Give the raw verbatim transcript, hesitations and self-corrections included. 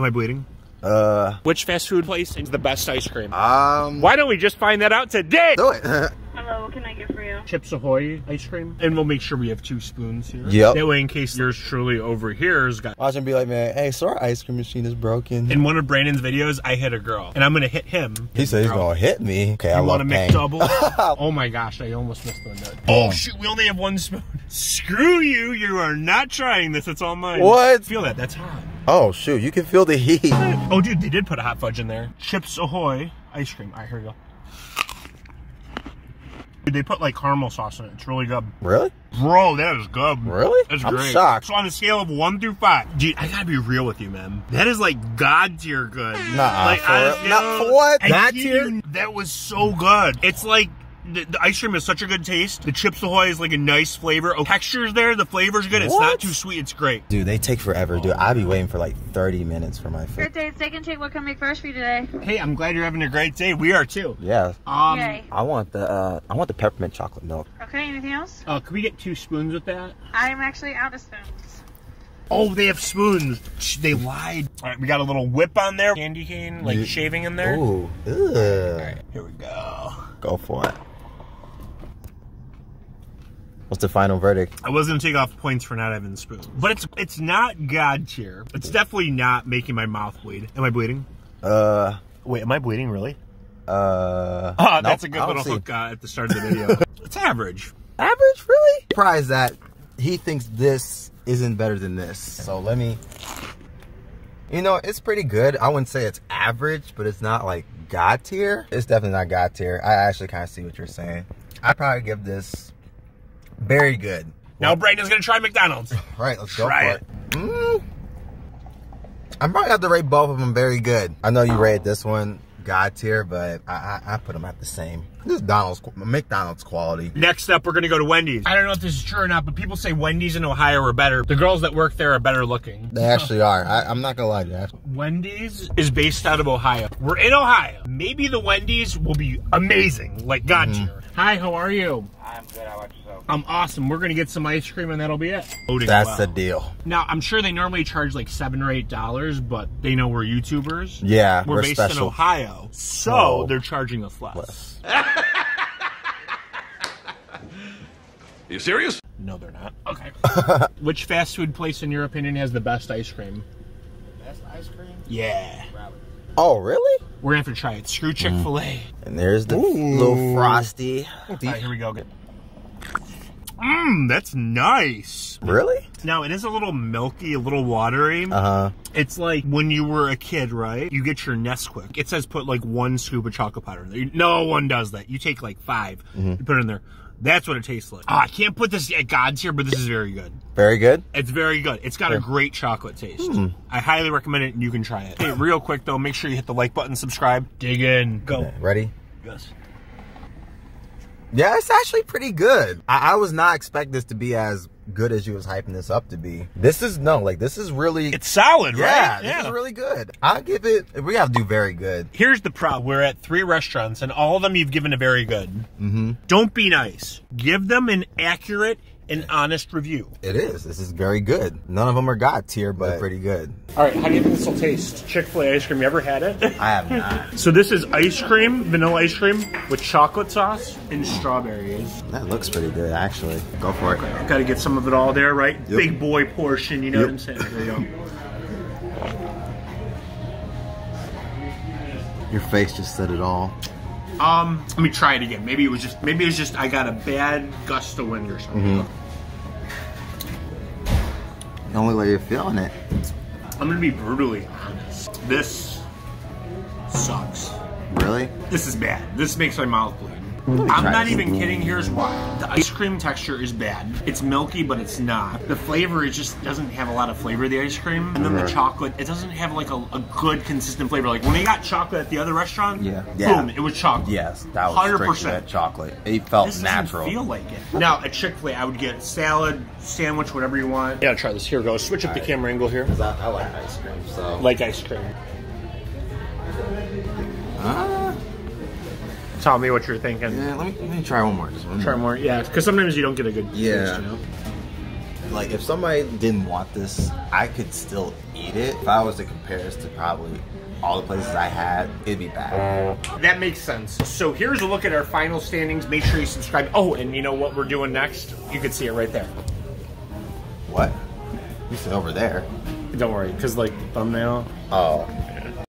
Am I bleeding? Uh. Which fast food place is the best ice cream? Um. Why don't we just find that out today? Do it. Hello, what can I get for you? Chips Ahoy ice cream. And we'll make sure we have two spoons here. Yep. That way, in case yours truly over here has got. Watch and be like, man, hey, so our ice cream machine is broken. In one of Brandon's videos, I hit a girl. And I'm going to hit him. He said he's going to hit me. Okay, you I want to make double? Oh my gosh, I almost missed the nut. Oh shoot, we only have one spoon. Screw you, you are not trying this. It's all mine. What? Feel that, that's hot. Oh shoot, you can feel the heat. Oh dude, they did put a hot fudge in there. Chips Ahoy ice cream. All right, here we go. Dude, they put like caramel sauce in it. It's really good. Really? Bro, that is good. Really? That's I'm great. Shocked. So on a scale of one through five, dude, I gotta be real with you, man. That is like God tier good. Nah, like, for I, not know, for what? God tier. That was so good. It's like. The, the ice cream is such a good taste. The Chips Ahoy is like a nice flavor. Oh, texture's there. The flavor's good. It's what? Not too sweet. It's great. Dude, they take forever, dude. I'll be waiting for like thirty minutes for my food. Good day. It's Steak and Shake. What can I make first for you today? Hey, I'm glad you're having a great day. We are too. Yeah. Um, Yay. I want the uh, I want the peppermint chocolate milk. Okay, anything else? Uh, can we get two spoons with that? I'm actually out of spoons. Oh, they have spoons. They lied. All right, we got a little whip on there. Candy cane, like shaving in there. Ooh. Ew. All right, here we go. Go for it. What's the final verdict? I was gonna take off points for not having the spoon. But it's it's not God tier. It's definitely not making my mouth bleed. Am I bleeding? Uh wait, am I bleeding really? Uh Oh, nope, that's a good little see. hook uh, at the start of the video. It's average. Average, really? Surprised that he thinks this isn't better than this. So let me You know, it's pretty good. I wouldn't say it's average, but it's not like God tier. It's definitely not God tier. I actually kinda see what you're saying. I'd probably give this very good. Now Brandon's gonna try McDonald's. All right, let's try go for it. it. Mm. I'm probably gonna have to rate both of them very good. I know you oh. rated this one God tier, but I, I I put them at the same. This is Donald's, McDonald's quality. Next up, we're gonna go to Wendy's. I don't know if this is true or not, but people say Wendy's in Ohio are better. The girls that work there are better looking. They actually are. I, I'm not gonna lie to you. Wendy's is based out of Ohio. We're in Ohio. Maybe the Wendy's will be amazing, like God mm-hmm. tier. Hi, how are you? I'm good. How about yourself? I'm awesome. We're gonna get some ice cream and that'll be it. That's the deal. Now I'm sure they normally charge like seven or eight dollars, but they know we're YouTubers. Yeah, we're, we're based special. in Ohio, so oh. they're charging us less. less. Are you serious? No, they're not. Okay. Which fast food place, in your opinion, has the best ice cream? Best ice cream? Yeah. Probably. Oh, really? We're gonna have to try it. Screw Chick Fil A. Mm. And there's the Ooh. little frosty. All right, here we go. Good. Mmm, that's nice. Really? Now, it is a little milky, a little watery. Uh-huh. It's like when you were a kid, right? You get your Nesquik. It says put like one scoop of chocolate powder in there. No one does that. You take like five, mm-hmm. you put it in there. That's what it tastes like. Oh, I can't put this at God's here, but this is very good. Very good? It's very good. It's got yeah. a great chocolate taste. Mm. I highly recommend it, and you can try it. Hey, real quick, though, make sure you hit the like button, subscribe, dig in, go. Ready? Yes. Yeah, it's actually pretty good. I, I was not expecting this to be as good as you was hyping this up to be. This is, no, like, this is really... It's solid, yeah, right? This yeah, this is really good. I'll give it... We have to do very good. Here's the problem. We're at three restaurants, and all of them you've given a very good. Mm-hmm. Don't be nice. Give them an accurate and honest review. It is. This is very good. None of them are God tier, but they're pretty good. All right, how do you think this will taste? Chick-fil-A ice cream. You ever had it? I have not. So this is ice cream, vanilla ice cream with chocolate sauce and strawberries. That looks pretty good, actually. Go for it. Okay, gotta get some of it all there, right? Yep. Big boy portion, you know yep. what I'm saying? There you go. Your face just said it all. Um, let me try it again. Maybe it was just, maybe it was just, I got a bad gust of wind or something. Mm-hmm. Don't look like you're feeling it. I'm gonna be brutally honest. This sucks. Really? This is bad. This makes my mouth bleed. I'm not even kidding. Here's why. The ice cream texture is bad. It's milky, but it's not. The flavor, it just doesn't have a lot of flavor, the ice cream. And then the chocolate, it doesn't have like a, a good, consistent flavor. Like when they got chocolate at the other restaurant, yeah. boom, yeah. it was chocolate. Yes, that was one hundred percent chocolate. It felt this natural. It doesn't feel like it. Now, at Chick-fil-A, I would get salad, sandwich, whatever you want. Yeah, try this. Here goes. Switch up All the right. camera angle here. Because I, I like ice cream, so. Like ice cream. Ah. Tell me what you're thinking. Yeah, let me, let me try one more. Just one try more, more. yeah. Because sometimes you don't get a good yeah. taste, you know? Like, if somebody didn't want this, I could still eat it. If I was to compare this to probably all the places I had, it'd be bad. That makes sense. So here's a look at our final standings. Make sure you subscribe. Oh, and you know what we're doing next? You can see it right there. What? You said over there. Don't worry, because, like, the thumbnail. Oh.